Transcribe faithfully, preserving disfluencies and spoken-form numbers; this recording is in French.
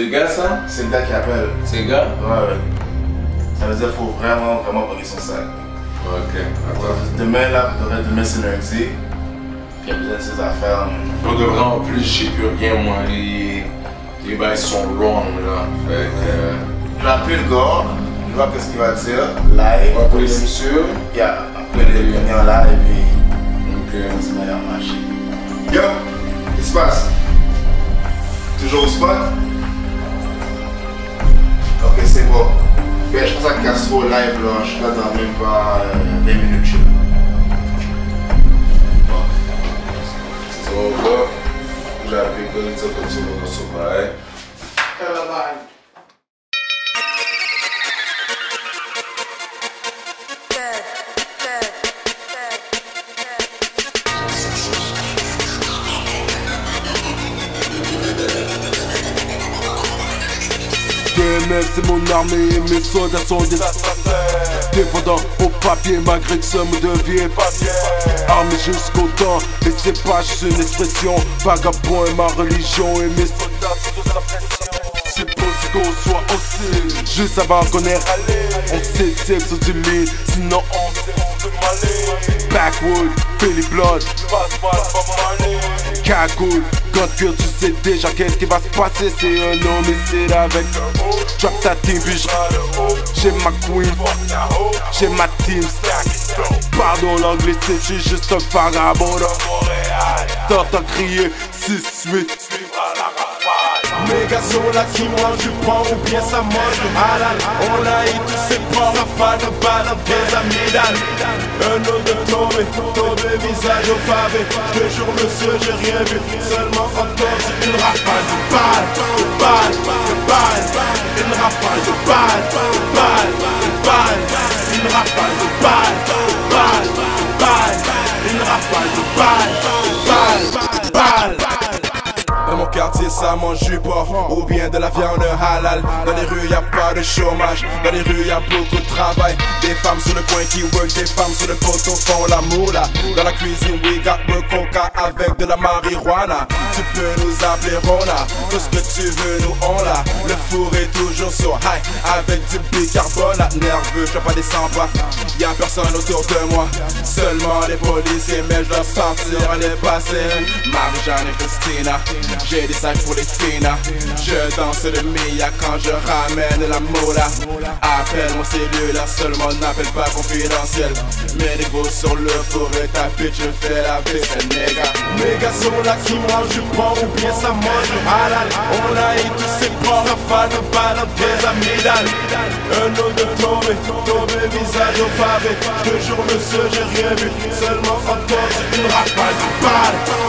Le gars, ça? C'est le gars qui appelle. C'est le gars? Ouais, ouais. Ça veut dire qu'il faut vraiment, vraiment brûler son sac. Ok, d'accord. Demain, là, demain c'est lundi. Puis il y a besoin de ses affaires. On devrait en plus, je sais plus rien, moi. Les, les bails sont longs, là. Fait euh... il va appeler le gars, il voit qu'est-ce qu'il va dire. Live. On va appeler c'est sûr. Il a appelé le gagnant là, et puis. Ok. On se met à marcher. Yo! Qu'est-ce qui se passe? Toujours au spot? Ok, c'est bon. Ben, je pense à Castro live là, je suis là dans même pas vingt minutes. Je... Bon. Ça va voir. J'ai appris que les autres sont dans ce bail. B M F c'est mon armée et mes soldats sont des assassins. Dépendants au papier malgré que ce me devient papier. Armé jusqu'au temps et c'est pas juste une expression. Vagabond est ma religion et mes soldats sont tous la pression. C'est pour ce qu'on soit aussi, juste avant qu'on est râlé. On s'étire sur du lit, sinon on sait on veut m'aller. Backwood, Philly Blood, passe mal, pas m'aller. Cagoule, God pure, tu sais déjà qu'est-ce qui va se passer. C'est un homicide avec un O. Trap ta team, puis j'râle le haut. J'ai ma queen, j'ai ma team stack. Pardon l'anglais, c'est juste un vagabond de Montréal. T'entends crier six huit, méga sur la qui mange du pain ou bien ça mange halal. On a eu tous ces porcs, rafales de balles, des amygdales. Un autre de tombé, tombé visage au pavé. Deux jours monsieur j'ai rien vu, seulement entendre une rafale de balles, de balles, de balles. Une rafale de balles, de balles, de balles. Une rafale de balles, de balles, de balles. Une rafale de balles, de balles, de balles. Dans mon quartier ça mange du porc ou bien de la viande halal. Dans les rues y'a pas de chômage, dans les rues y'a beaucoup de travail. Des femmes sur le coin qui work, des femmes sur le poteau font l'amour là. Dans la cuisine we got me coca avec de la marijuana. Tu peux nous appeler Rona, tout ce que tu veux nous on l'a. Le four est toujours sur high avec du bicarbonate. Nerveux je pas des sans-pas, y'a personne autour de moi, seulement les policiers. Mais je dois sortir les passer, Marie-Jeanne et Christina. J'ai des sacs pour les finas. Je danse le mia quand je ramène la mola. Appelle mon cellulaire, seulement n'appelle pas confidentiel. Mes négos sur le forêt, ta bitch, je fais la vaisselle, néga. Méga sont là qui mangent du porc ou bien ça mange halal. On a eu tous ces porcs, rafales de balles, des amygdales. Un autre de tombé, tombé visage au pavé. Deux jours monsieur j'ai rien vu, seulement en torse une rafale de balles.